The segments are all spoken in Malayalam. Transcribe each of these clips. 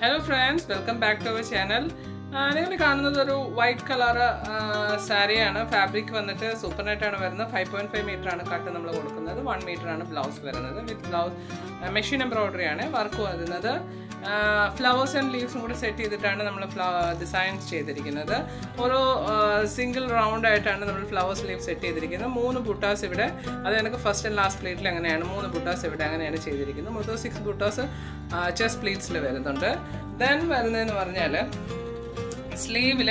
Hello friends, welcome back to our channel. നിങ്ങൾ കാണുന്നത് ഒരു വൈറ്റ് കളർ സാരിയാണ്. ഫാബ്രിക് വന്നിട്ട് സൂപ്പർനെറ്റാണ് വരുന്നത്. 5.5 meter ആണ് കട്ട് നമ്മൾ കൊടുക്കുന്നത്. 1 meter ആണ് ബ്ലൗസ് വരുന്നത്. വിത്ത് ബ്ലൗസ് മെഷീൻ എംബ്രോയിഡറി ആണ് വർക്ക് വരുന്നത്. ഫ്ലവേഴ്സ് ആൻഡ് ലീവ്സും കൂടി സെറ്റ് ചെയ്തിട്ടാണ് നമ്മൾ ഡിസൈൻസ് ചെയ്തിരിക്കുന്നത്. ഓരോ സിംഗിൾ റൗണ്ട് ആയിട്ടാണ് നമ്മൾ ഫ്ലവേഴ്സ് ലീവ് സെറ്റ് ചെയ്തിരിക്കുന്നത്. 3 ബുട്ടാസ് ഇവിടെ, അത് എനിക്ക് ഫസ്റ്റ് ആൻഡ് ലാസ്റ്റ് പ്ലീറ്റിൽ അങ്ങനെയാണ്. 3 ബുട്ടാസ് ഇവിടെ അങ്ങനെയാണ് ചെയ്തിരിക്കുന്നത്. മൊത്തം 6 ബുട്ടാസ് ചെസ്റ്റ് പ്ലീറ്റ്സിൽ വരുന്നുണ്ട്. ദെൻ വരുന്നതെന്ന് പറഞ്ഞാൽ സ്ലീവിൽ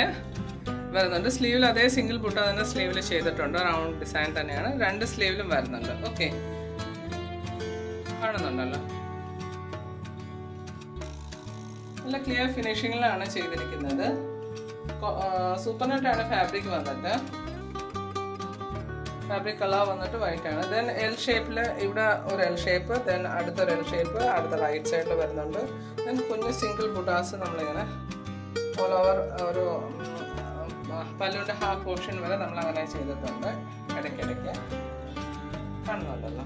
വരുന്നുണ്ട്. സ്ലീവിൽ അതേ സിംഗിൾ ബുട്ട തന്നെ സ്ലീവിൽ ചെയ്തിട്ടുണ്ട്. റൗണ്ട് ഡിസൈൻ തന്നെയാണ്. 2 സ്ലീവിലും വരുന്നുണ്ട്. ഓക്കെ, കാണുന്നുണ്ടല്ലോ. നല്ല ക്ലിയർ ഫിനിഷിങ്ങിലാണ് ചെയ്തിരിക്കുന്നത്. സൂപ്പർനെറ്റാണ് ഫാബ്രിക് വന്നിട്ട്. ഫാബ്രിക് കളർ വന്നിട്ട് വൈറ്റ് ആണ്. ദെൻ എൽ ഷേപ്പിൽ ഇവിടെ ഒരു എൽ ഷേപ്പ്, ദെൻ അടുത്തൊരു എൽ ഷേപ്പ്, അടുത്ത റൈറ്റ് സൈഡിൽ വരുന്നുണ്ട്. ദെൻ കുഞ്ഞ് സിംഗിൾ ബുട്ടാസ് നമ്മളിങ്ങനെ ഓൾ ഓവർ ഒരു പല്ലുവിൻ്റെ ഹാഫ് പോർഷൻ വരെ നമ്മളങ്ങനെ ചെയ്തിട്ടുണ്ട്. ഇടയ്ക്കിടയ്ക്ക് കാണുന്നുണ്ടല്ലോ.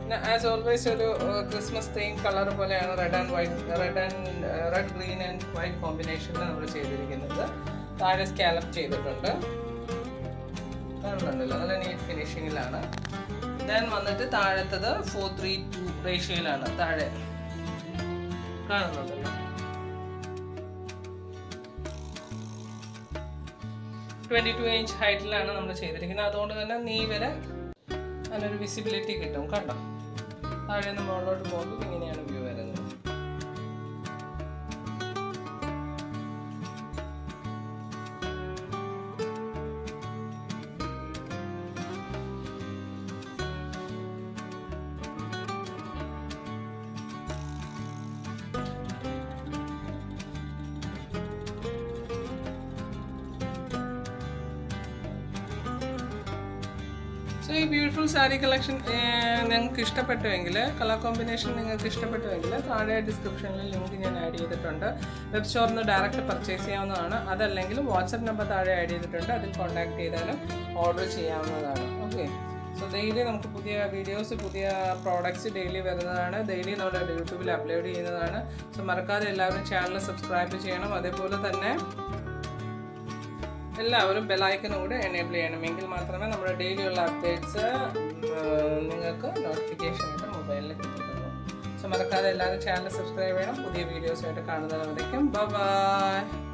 പിന്നെ ആസ് ഓൾവേസ് ഒരു ക്രിസ്മസ് തീം കളർ പോലെയാണ്. റെഡ് ഗ്രീൻ ആൻഡ് വൈറ്റ് കോമ്പിനേഷനിൽ നമ്മൾ ചെയ്തിരിക്കുന്നത്. താഴെ സ്കാലപ്പ് ചെയ്തിട്ടുണ്ട്. കാണുന്നുണ്ടല്ലോ, നല്ല നീറ്റ് ഫിനിഷിങ്ങിലാണ്. ദെൻ വന്നിട്ട് താഴത്തത് 4:3:2 റേഷ്യോയിലാണ് താഴെ. കാണുന്നുണ്ടല്ലോ. 22 inch ഹൈറ്റിലാണ് നമ്മൾ ചെയ്തിരിക്കുന്നത്. അതുകൊണ്ട് തന്നെ നീ വരെ നല്ലൊരു വിസിബിലിറ്റി കിട്ടും. കണ്ടോ, താഴെ നിന്ന് മുകളിലോട്ട് പോകുമ്പോൾ ഇങ്ങനെയാണ് വ്യൂ വരുന്നത്. സോ ഈ ബ്യൂട്ടിഫുൾ സാരി കളക്ഷൻ നിങ്ങൾക്ക് ഇഷ്ടപ്പെട്ടുവെങ്കിൽ, കളർ കോമ്പിനേഷൻ നിങ്ങൾക്ക് ഇഷ്ടപ്പെട്ടുവെങ്കിൽ, താഴെ ഡിസ്ക്രിപ്ഷനിൽ ലിങ്ക് ഞാൻ ആഡ് ചെയ്തിട്ടുണ്ട്. വെബ് സ്റ്റോറിൽ നിന്ന് ഡയറക്റ്റ് പർച്ചേസ് ചെയ്യാവുന്നതാണ്. അതല്ലെങ്കിൽ വാട്സപ്പ് നമ്പർ താഴെ ആഡ് ചെയ്തിട്ടുണ്ട്. അതിൽ കോൺടാക്ട് ചെയ്താലും ഓർഡർ ചെയ്യാവുന്നതാണ്. ഓക്കെ, സോ ഡെയിലി നമുക്ക് പുതിയ വീഡിയോസ്, പുതിയ പ്രോഡക്റ്റ്സ് ഡെയിലി വരുന്നതാണ്. ഡെയിലി നമ്മുടെ യൂട്യൂബിൽ അപ്ലോഡ് ചെയ്യുന്നതാണ്. സോ മറക്കാതെ എല്ലാവരും ചാനൽ സബ്സ്ക്രൈബ് ചെയ്യണം. അതേപോലെ തന്നെ എല്ലാവരും ബെലൈക്കനും കൂടെ എനേബിൾ ചെയ്യണമെങ്കിൽ മാത്രമേ നമ്മുടെ ഡെയിലിയുള്ള അപ്ഡേറ്റ്സ് നിങ്ങൾക്ക് നോട്ടിഫിക്കേഷൻ ആയിട്ട് മൊബൈലിൽ കിട്ടുള്ളൂ. സോ മറക്കാതെ എല്ലാവരും ചാനൽ സബ്സ്ക്രൈബ് ചെയ്യണം. പുതിയ വീഡിയോസായിട്ട് കാണുന്നതായിരിക്കും. Bye by.